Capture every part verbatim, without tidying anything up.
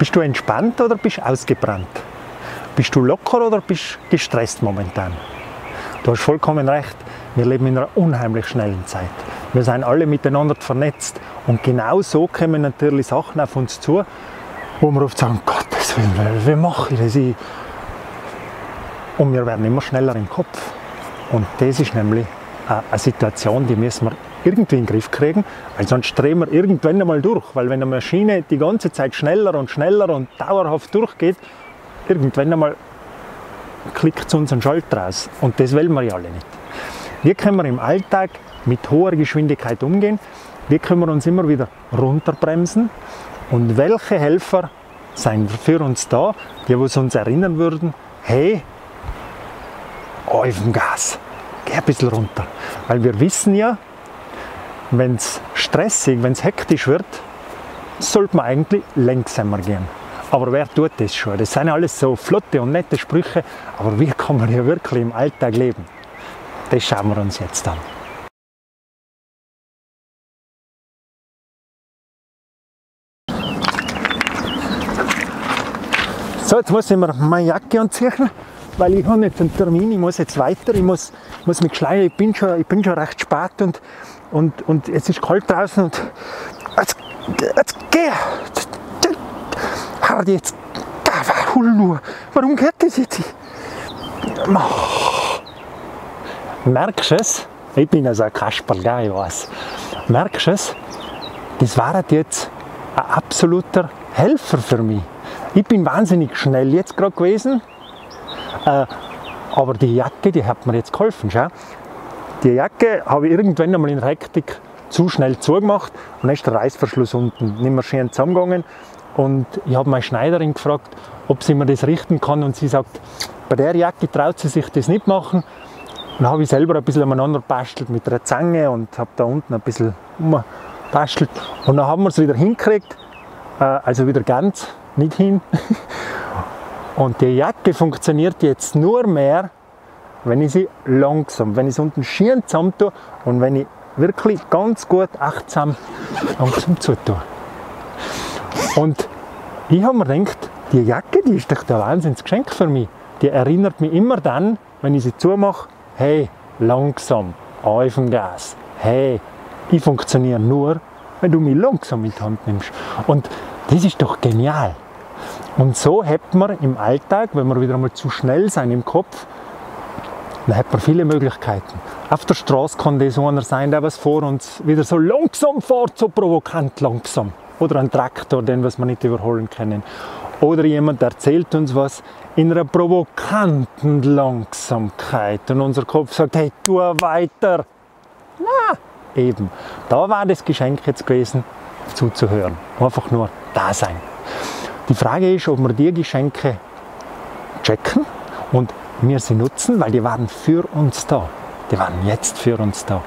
Bist du entspannt oder bist du ausgebrannt? Bist du locker oder bist du gestresst momentan? Du hast vollkommen recht, wir leben in einer unheimlich schnellen Zeit. Wir sind alle miteinander vernetzt und genau so kommen natürlich Sachen auf uns zu, wo wir oft sagen, Gottes Willen, wie mache ich das? Ich? Und wir werden immer schneller im Kopf. Und das ist nämlich eine Situation, die müssen wir irgendwie in den Griff kriegen, weil sonst drehen wir irgendwann einmal durch. Weil wenn eine Maschine die ganze Zeit schneller und schneller und dauerhaft durchgeht, irgendwann einmal klickt es uns ein Schalter raus. Und das wollen wir ja alle nicht. Wie können wir im Alltag mit hoher Geschwindigkeit umgehen? Wie können wir uns immer wieder runterbremsen? Und welche Helfer sind für uns da, die uns erinnern würden, hey, auf dem Gas, geh ein bisschen runter. Weil wir wissen ja, wenn es stressig, wenn es hektisch wird, sollte man eigentlich langsamer gehen. Aber wer tut das schon? Das sind alles so flotte und nette Sprüche, aber wie kann man ja wirklich im Alltag leben? Das schauen wir uns jetzt an. So, jetzt muss ich mir meine Jacke anziehen, weil ich habe jetzt einen Termin, ich muss jetzt weiter, ich muss, muss mich schleichen, ich bin schon, ich bin schon recht spät und, und, und es ist kalt draußen und jetzt, jetzt geh! Jetzt, jetzt, warum geht das jetzt? Merkst du es? Ich bin also ein Kasperl, gell, ich weiß. Merkst du es? Das war jetzt ein absoluter Helfer für mich. Ich bin wahnsinnig schnell jetzt gerade gewesen. Äh, aber die Jacke, die hat mir jetzt geholfen, schau. Die Jacke habe ich irgendwann einmal in Hektik zu schnell zugemacht und dann ist der Reißverschluss unten nicht mehr schön zusammengegangen und ich habe meine Schneiderin gefragt, ob sie mir das richten kann und sie sagt, bei der Jacke traut sie sich das nicht machen. Und dann habe ich selber ein bisschen umeinander bastelt mit einer Zange und habe da unten ein bisschen umbastelt und dann haben wir es wieder hingekriegt, äh, also wieder ganz, nicht hin. Und die Jacke funktioniert jetzt nur mehr, wenn ich sie langsam, wenn ich sie unten schön zusammen tue und wenn ich wirklich ganz gut achtsam langsam zutue. Und ich habe mir gedacht, die Jacke, die ist doch ein Wahnsinnsgeschenk für mich. Die erinnert mich immer dann, wenn ich sie zumache, hey, langsam, auf dem Gas, hey, ich funktioniere nur, wenn du mich langsam in die Hand nimmst. Und das ist doch genial. Und so hat man im Alltag, wenn wir wieder einmal zu schnell sein im Kopf, dann hat man viele Möglichkeiten. Auf der Straße kann das einer sein, der was vor uns wieder so langsam fährt, so provokant langsam. Oder ein Traktor, den was wir nicht überholen können. Oder jemand erzählt uns was in einer provokanten Langsamkeit. Und unser Kopf sagt, hey, tu weiter. Na, eben. Da war das Geschenk jetzt gewesen, zuzuhören. Einfach nur da sein. Die Frage ist, ob wir die Geschenke checken und wir sie nutzen, weil die waren für uns da. Die waren jetzt für uns da.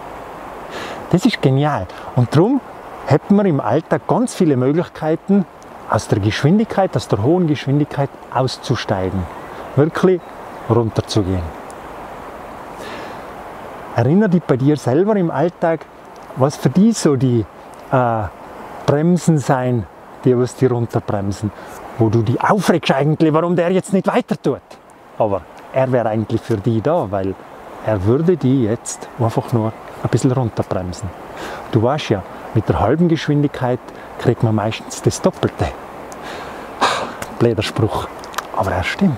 Das ist genial. Und darum hätten wir im Alltag ganz viele Möglichkeiten, aus der Geschwindigkeit, aus der hohen Geschwindigkeit auszusteigen. Wirklich runterzugehen. Erinnere dich bei dir selber im Alltag, was für dich so die äh, Bremsen sein, die was die runterbremsen, wo du die aufregst eigentlich, warum der jetzt nicht weiter tut. Aber er wäre eigentlich für die da, weil er würde die jetzt einfach nur ein bisschen runterbremsen. Du weißt ja, mit der halben Geschwindigkeit kriegt man meistens das Doppelte. Blöder Spruch, aber er stimmt.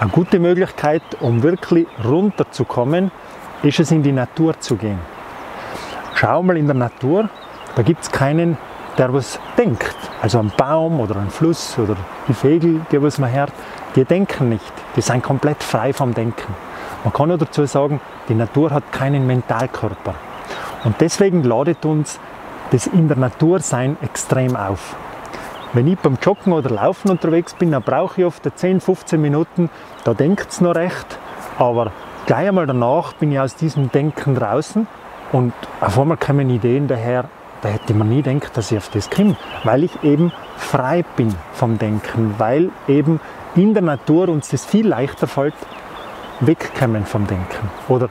Eine gute Möglichkeit, um wirklich runterzukommen, ist es, in die Natur zu gehen. Schau mal in der Natur, da gibt es keinen, der was denkt. Also ein Baum oder ein Fluss oder die Vögel, die was man hört, die denken nicht. Die sind komplett frei vom Denken. Man kann nur dazu sagen, die Natur hat keinen Mentalkörper. Und deswegen ladet uns das in der Natur sein extrem auf. Wenn ich beim Joggen oder Laufen unterwegs bin, dann brauche ich oft zehn, fünfzehn Minuten, da denkt es noch recht, aber gleich einmal danach bin ich aus diesem Denken draußen und auf einmal kommen Ideen daher, da hätte man nie gedacht, dass ich auf das komme, weil ich eben frei bin vom Denken, weil eben in der Natur uns das viel leichter fällt, wegkommen vom Denken. Oder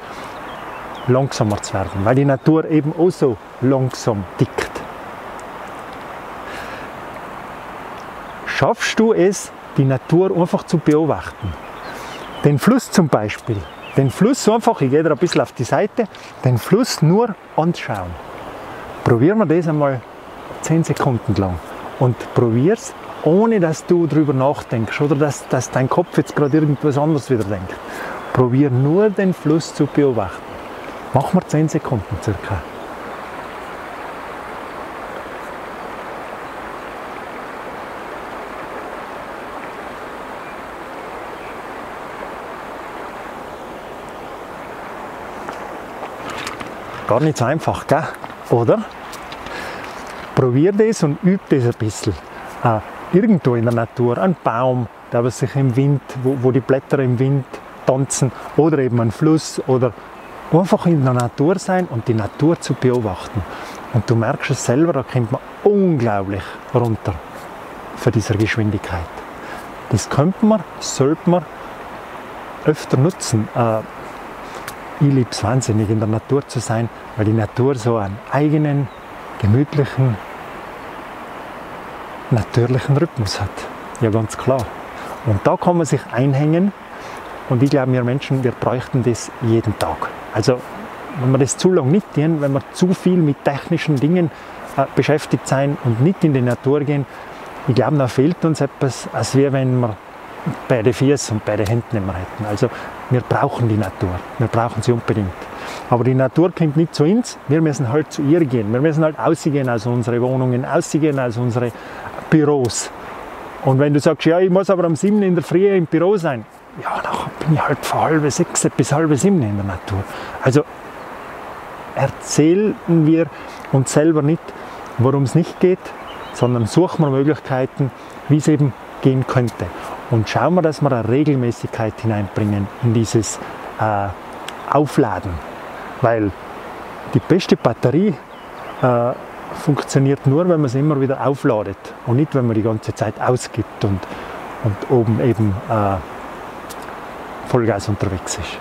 langsamer zu werden, weil die Natur eben auch so langsam tickt. Schaffst du es, die Natur einfach zu beobachten? Den Fluss zum Beispiel, den Fluss einfach, ich gehe da ein bisschen auf die Seite, den Fluss nur anschauen. Probieren wir das einmal zehn Sekunden lang und probier es, ohne dass du darüber nachdenkst oder dass, dass dein Kopf jetzt gerade irgendwas anderes wieder denkt. Probier nur den Fluss zu beobachten. Machen wir zehn Sekunden circa. Gar nicht so einfach, gell? Oder? Probier das und üb das ein bisschen. Äh, irgendwo in der Natur, ein Baum, der aber sich im Wind, wo, wo die Blätter im Wind tanzen, oder eben ein Fluss, oder einfach in der Natur sein und die Natur zu beobachten. Und du merkst es selber, da kommt man unglaublich runter von dieser Geschwindigkeit. Das könnte man, sollte man öfter nutzen. Äh, ich liebe es wahnsinnig, in der Natur zu sein, weil die Natur so einen eigenen, gemütlichen, natürlichen Rhythmus hat. Ja, ganz klar. Und da kann man sich einhängen, und ich glaube, wir Menschen, wir bräuchten das jeden Tag. Also, wenn wir das zu lange nicht tun, wenn wir zu viel mit technischen Dingen äh, beschäftigt sein und nicht in die Natur gehen, ich glaube, da fehlt uns etwas, als wäre, wenn wir beide Füße und beide Hände nicht mehr hätten. Also, wir brauchen die Natur, wir brauchen sie unbedingt. Aber die Natur kommt nicht zu uns, wir müssen halt zu ihr gehen. Wir müssen halt ausgehen aus unseren Wohnungen, ausgehen aus unseren Büros. Und wenn du sagst, ja, ich muss aber um sieben in der Früh im Büro sein, ja, nachher bin ich halt von halb sechs bis halb sieben in der Natur. Also erzählen wir uns selber nicht, worum es nicht geht, sondern suchen wir Möglichkeiten, wie es eben gehen könnte. Und schauen wir, dass wir eine Regelmäßigkeit hineinbringen in dieses äh, Aufladen. Weil die beste Batterie äh, funktioniert nur, wenn man sie immer wieder aufladet und nicht, wenn man die ganze Zeit ausgibt und, und oben eben äh, Vollgas unterwegs ist.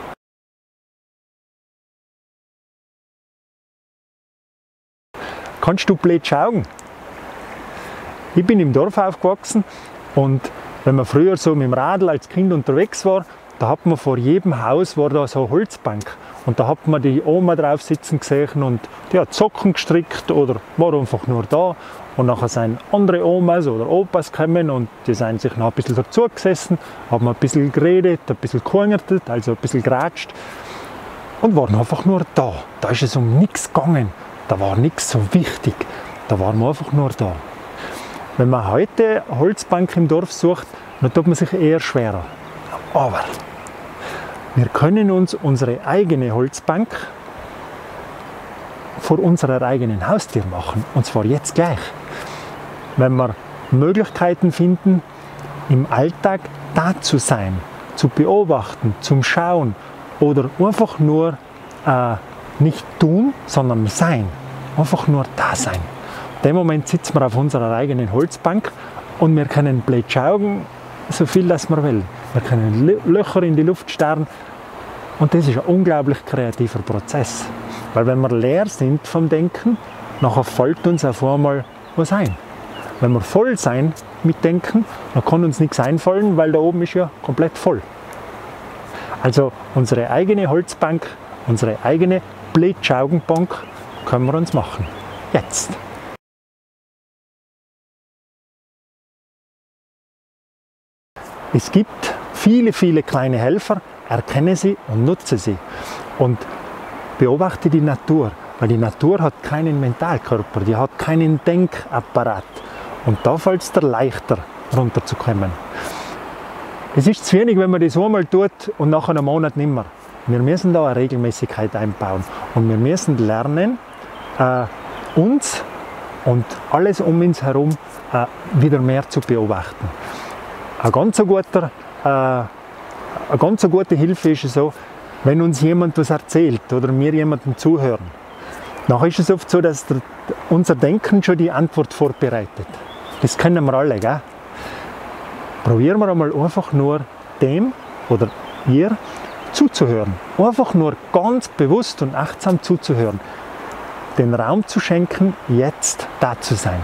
Kannst du blöd schauen? Ich bin im Dorf aufgewachsen und wenn man früher so mit dem Radl als Kind unterwegs war, da hat man vor jedem Haus war da so eine Holzbank und da hat man die Oma drauf sitzen gesehen und die hat Socken gestrickt oder war einfach nur da. Und nachher sind andere Omas oder Opas gekommen und die sind sich noch ein bisschen dazu gesessen, haben ein bisschen geredet, ein bisschen gehungertet, also ein bisschen geratscht und waren einfach nur da. Da ist es um nichts gegangen, da war nichts so wichtig, da waren wir einfach nur da. Wenn man heute eine Holzbank im Dorf sucht, dann tut man sich eher schwerer. Aber wir können uns unsere eigene Holzbank vor unserer eigenen Haustür machen, und zwar jetzt gleich. Wenn wir Möglichkeiten finden, im Alltag da zu sein, zu beobachten, zum Schauen oder einfach nur äh, nicht tun, sondern sein, einfach nur da sein. In dem Moment sitzen wir auf unserer eigenen Holzbank und wir können blöd schauen, so viel, dass wir wollen. Wir können Löcher in die Luft starren und das ist ein unglaublich kreativer Prozess. Weil wenn wir leer sind vom Denken, nachher fällt uns auf einmal was ein. Wenn wir voll sein mit Denken, dann kann uns nichts einfallen, weil da oben ist ja komplett voll. Also unsere eigene Holzbank, unsere eigene Blödschaugenbank können wir uns machen. Jetzt! Es gibt viele, viele kleine Helfer, erkenne sie und nutze sie. Und beobachte die Natur, weil die Natur hat keinen Mentalkörper, die hat keinen Denkapparat. Und da fällt es dir leichter, runterzukommen. Es ist zu wenig, wenn man das einmal tut und nach einem Monat nicht mehr. Wir müssen da eine Regelmäßigkeit einbauen. Und wir müssen lernen, äh, uns und alles um uns herum äh, wieder mehr zu beobachten. Eine ganz so guter, äh, eine ganz so gute Hilfe ist es so, wenn uns jemand was erzählt oder wir jemandem zuhören, dann ist es oft so, dass der, unser Denken schon die Antwort vorbereitet. Das kennen wir alle, gell? Probieren wir einmal einfach nur dem oder ihr zuzuhören. Einfach nur ganz bewusst und achtsam zuzuhören. Den Raum zu schenken, jetzt da zu sein.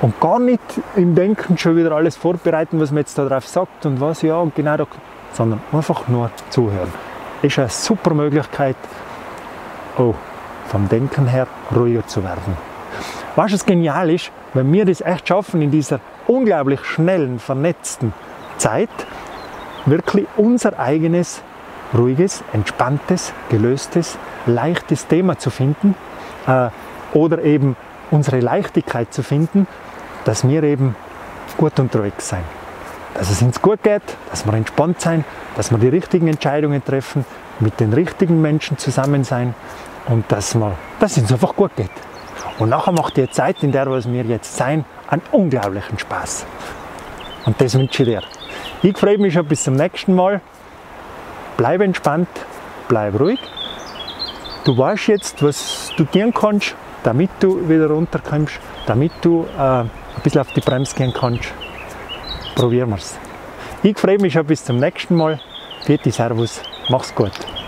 Und gar nicht im Denken schon wieder alles vorbereiten, was man jetzt da drauf sagt und was, ja, und genau da, sondern einfach nur zuhören. Ist eine super Möglichkeit, oh, vom Denken her ruhiger zu werden. Was es genial ist, wenn wir das echt schaffen, in dieser unglaublich schnellen, vernetzten Zeit, wirklich unser eigenes, ruhiges, entspanntes, gelöstes, leichtes Thema zu finden äh, oder eben unsere Leichtigkeit zu finden, dass wir eben gut unterwegs sein. Dass es uns gut geht, dass wir entspannt sein, dass wir die richtigen Entscheidungen treffen, mit den richtigen Menschen zusammen sein und dass, wir, dass es uns einfach gut geht. Und nachher macht die Zeit, in der wir jetzt sein, einen unglaublichen Spaß. Und das wünsche ich dir. Ich freue mich schon bis zum nächsten Mal. Bleib entspannt, bleib ruhig. Du weißt jetzt, was du tun kannst, damit du wieder runterkommst, damit du äh, ein bisschen auf die Bremse gehen kannst. Probieren wir es. Ich freue mich schon bis zum nächsten Mal. Vierte Servus, mach's gut.